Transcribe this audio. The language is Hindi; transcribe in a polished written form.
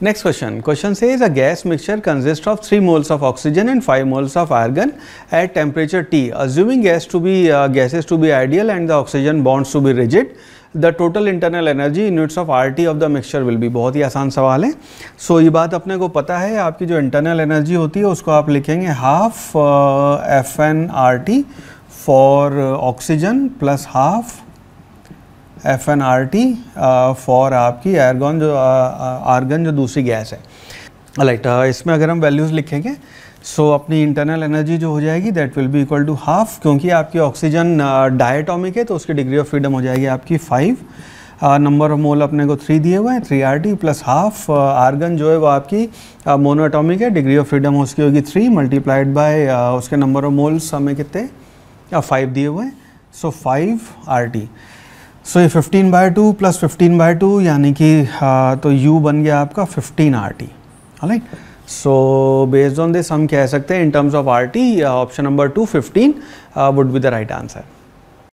Next question. Question says a gas mixture consists of 3 moles of oxygen and 5 moles of argon at temperature T. Assuming gases to be ideal and the oxygen bonds to be rigid, the total internal energy in units of RT of the mixture will be. बहुत ही आसान सवाल है. So ये बात अपने को पता है. आपकी जो internal energy होती है उसको आप लिखेंगे half FnRT for oxygen plus half FnRT for आपकी आर्गन जो दूसरी गैस है. राइट, इसमें अगर हम वैल्यूज़ लिखेंगे सो अपनी इंटरनल एनर्जी जो हो जाएगी that will be equal to half, क्योंकि आपकी ऑक्सीजन डायटॉमिक है तो उसकी डिग्री ऑफ फ्रीडम हो जाएगी आपकी 5. नंबर ऑफ मोल अपने को 3 दिए हुए हैं, 3 RT प्लस हाफ आर्गन जो है वो आपकी मोनोएटॉमिक है, डिग्री ऑफ फ्रीडम उसकी होगी 3 मल्टीप्लाइड बाय उसके नंबर ऑफ मोल्स हमें कितने 5 दिए हुए हैं. सो 5 RT. सो ये 15/2 प्लस 15/2 यानी कि तो U बन गया आपका 15 RT. Right, so based on this हम कह सकते हैं in terms of RT option number 2 15 would be the right answer.